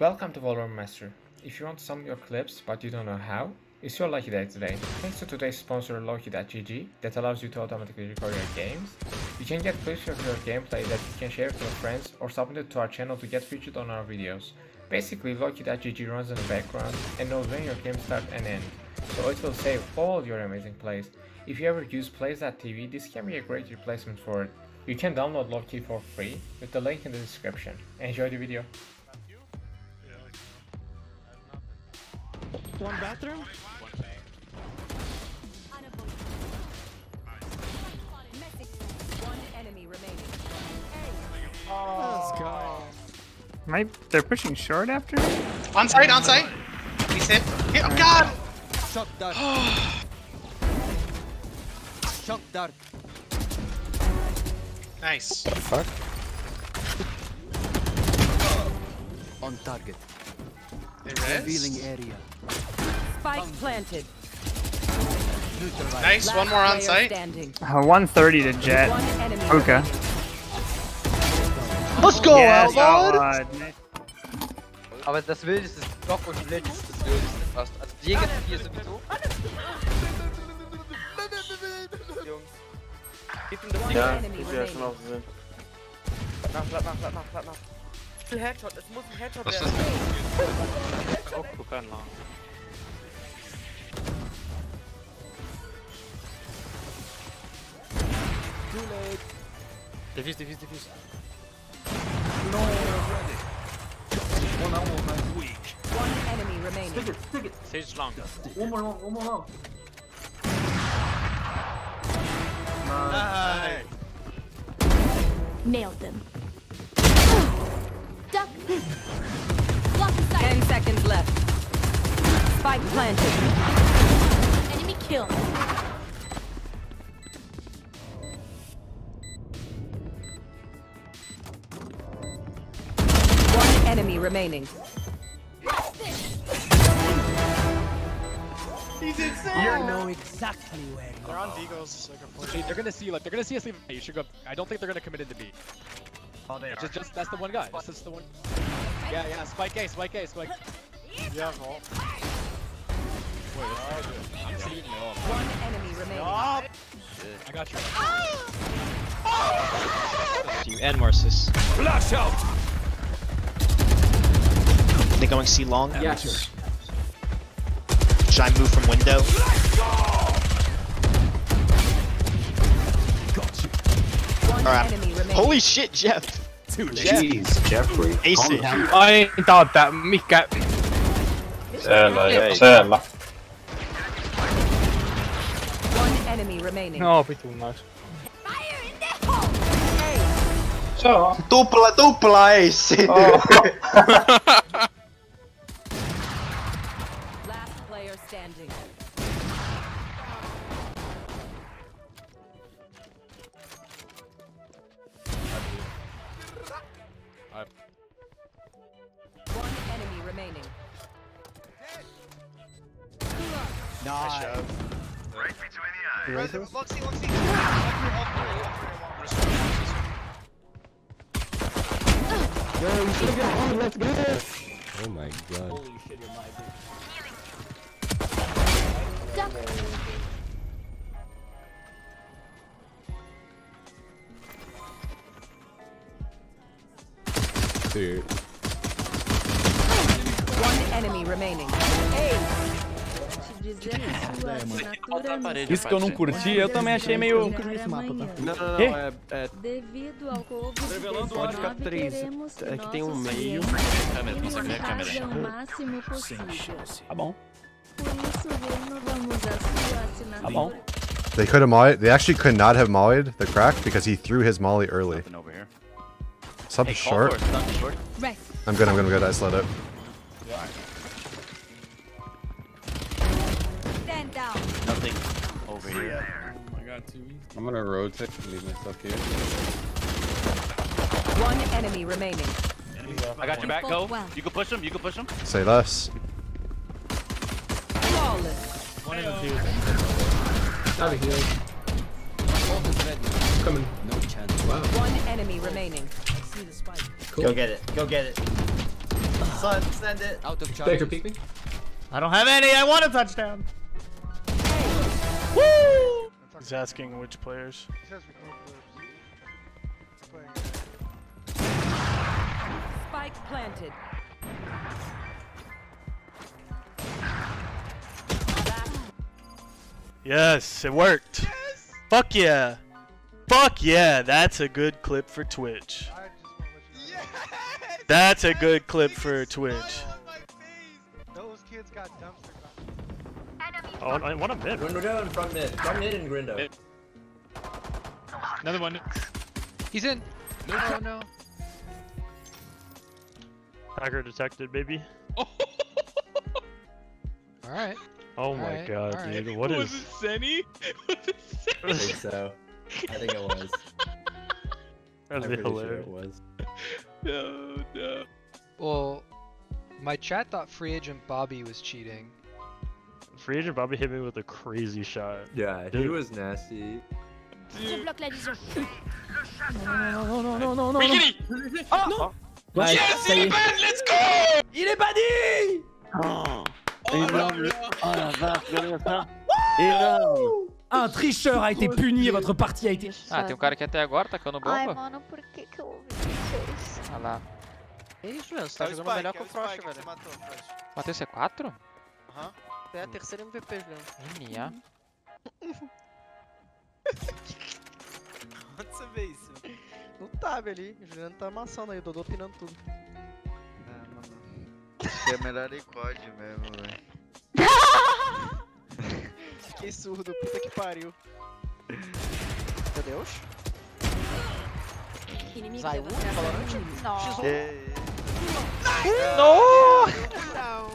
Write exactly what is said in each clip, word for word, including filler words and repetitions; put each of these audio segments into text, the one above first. Welcome to Valorant Master. If you want to sum your clips but you don't know how, it's your lucky day today. Thanks to today's sponsor Lowkey dot G G that allows you to automatically record your games. You can get clips of your gameplay that you can share with your friends or submit it to our channel to get featured on our videos. Basically, Lowkey dot G G runs in the background and knows when your games start and end, so it will save all your amazing plays. If you ever use plays dot T V, this can be a great replacement for it. You can download Lowkey for free with the link in the description. Enjoy the video. One bathroom? One enemy remaining. Oh, let's go. My, they're pushing short after? On site, on site. He's hit. Hit. Oh, God! Shot dark. Shot dark. Nice. What the fuck? On target. Revealing area. Spike planted. Nice. Last one more on site. Uh, one thirty to jet. Okay. Let's go, yes, Outlaw! Aber das Wildeste ist doch und Blitz ist das Wildeste fast. Also die Gegner hier sowieso. Jungs. Gib ihm das Ding. Ja, ich will ja schon aufsehen. Nach, nach, nach, nach, nach, nach. Headshot, es muss ein Headshot werden. Oh, guck an. Too late. Defuse, defuse, defuse. No, one hour, man. Weak. One enemy remaining. Stick it, stick it. Sage long. One more long, one more long. Nice. Nailed them. Ten seconds left. Spike planted. Enemy kill. One enemy remaining. He's insane. You know exactly where. They're on Deagles. They're gonna see. Like they're gonna see us leave. You should go. I don't think they're gonna commit it to B. Oh, they just, just that's the one guy. That's the one. Yeah, yeah. Spike A, Spike A, Spike. Yeah, vault. Wait, I'm seeing you. One enemy remaining. Oh, I got you. Oh. You and Marcis. Flash out. I think I'm going to see long. Yes. Should I move from window? Right. Holy shit, Jeff! Dude, Jeff. Jeez, Jeffrey. Ace it. I thought that Mika. One enemy remaining. No, be too much. Fire in the hole! Hey. So. Dupla, dupla ace. Oh. Last player standing. One enemy remaining. Nice. Right between the eyes. Luxy, Luxy. Oh my God. Holy shit, you're my bitch. Duck. Dude. One enemy remaining. Ei. Isso que eu não curti, eu também achei meio. Não, é, é. Devido ao corpo. Pode ficar três. É que tem um meio. Câmera, consegue ver a câmera. Máximo possível. Tá bom. Por isso mesmo vamos à sua assinatura. Tá bom. They could have mollied. They actually could not have mollied the crack because he threw his molly early. Sub hey, short. short. Right. I'm good, I'm good, I'm good. I slid up. Yeah. Stand down. Nothing over here. Oh my God, T V. I'm gonna rotate and leave myself here. One enemy remaining. I got your back, go. You can push him, you can push him. Say less. Flawless. One enemy here. Out of here. Coming. No chance. Wow. One enemy remaining. Cool. Go get it. Go get it. Son, send it. Out of charge. Baker, peek me. I don't have any. I want a touchdown. Woo! He's asking which players. He says we can't play. Spike planted. Yes, it worked. Yes. Fuck yeah. Fuck yeah, that's a good clip for Twitch. Yes. That's a good clip for Twitch. Those kids got dumpster fire. Oh, I want a mid. Grindo and from mid. From mid and Grindo. Mid. Another one. He's in. No, no, no. Hacker detected, baby. Oh. All right. Oh all my right, god, dude! Right. What was is? Was it Senny? Was it Senny? I think so. I think it was. That'd be hilarious. Sure it was. No, no. Well, my chat thought Free Agent Bobby was cheating. Free Agent Bobby hit me with a crazy shot. Yeah, dude. He was nasty. Dude. No, no, no, no, no, no, no, no. Oh, no. Nice. Yes, il est bad. Let's go. Il est badé. Oh. Énorme. Oh la vache, énorme. Un tricheur a été puni et votre partie a été... Ah, tem um cara que até agora tacando bomba. Ai, mano, por que que eu ouvi isso? Ah lá. Que isso, meu? Você tá jogando melhor que o Frost, velho. Matei o C quatro? Aham. É a terceira M V P, velho. Minha. Onde você vê isso? Não tá, velho. O Juliano tá amassando aí, o Dodô pinando tudo. É melhor em C O D mesmo, velho. Fiquei surdo, puta que pariu. Meu Deus. Zaiu, Valorant? Não. Não! Não!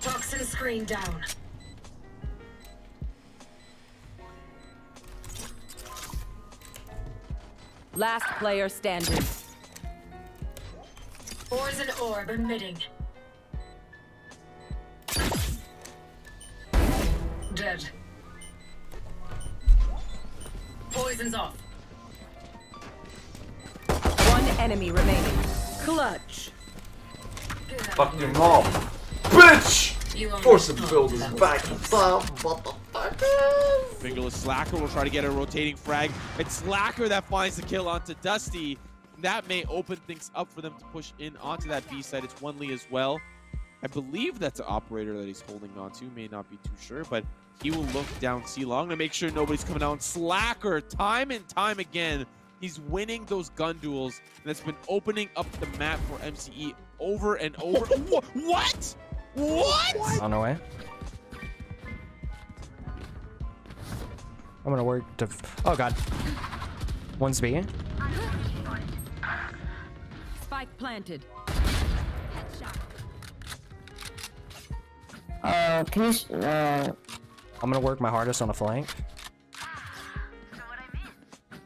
Toxin screen down. Last player standing. Ores and orb emitting. Dead. Poison's off. One enemy remaining. Clutch. Fuck your mom. Bitch! Force the builders back and stuff. What the fuck? Bingle is Slacker, will try to get a rotating frag. It's Slacker that finds the kill onto Dusty. That may open things up for them to push in onto that B side. It's one Lee as well. I believe that's an operator that he's holding on to. May not be too sure, but he will look down C long to make sure nobody's coming down. Slacker, time and time again, he's winning those gun duels. And that's been opening up the map for M C E over and over. What? What? On the way. I'm gonna work to. F oh god. One's B. Spike planted. Headshot. Uh, can you? Sh uh... I'm gonna work my hardest on the flank. So what I mean.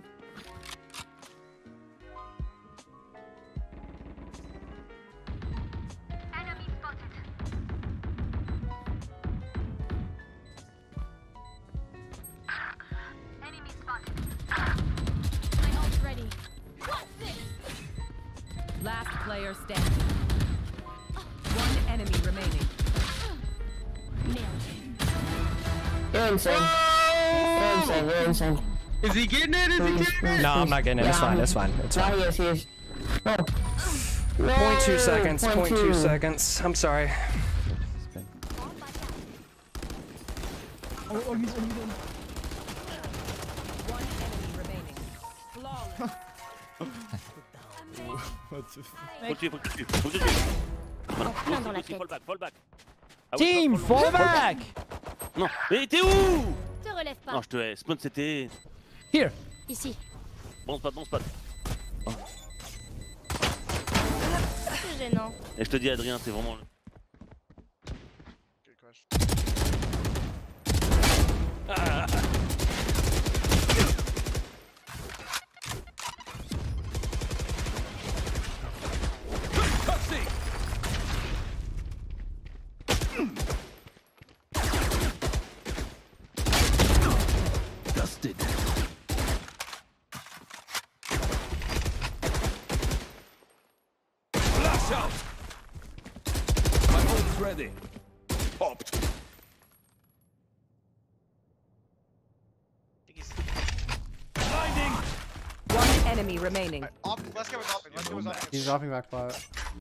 Enemy spotted. Last player standing. One enemy remaining. They're insane. They're insane. They're insane. Is he getting it? Is he getting it? No, I'm not getting it. It's fine. It's fine. It's fine. Yes, he is. No. zero point two seconds. zero point two seconds. I'm sorry. Oh, oh, he's on. One enemy remaining. Flawless. Team, fall back! Non, mais t'es où? Te relève pas. Non, je te laisse. Spawn c'était. Here. Ici. Bon spot, bon spot. Oh. C'est gênant. Et je te dis, Adrien, c'est vraiment. Ah. contested. Flash out! My home's ready. Popped. Blinding! One enemy remaining. Right, off, let's go with offing. Let's go with offing. He's dropping back flat.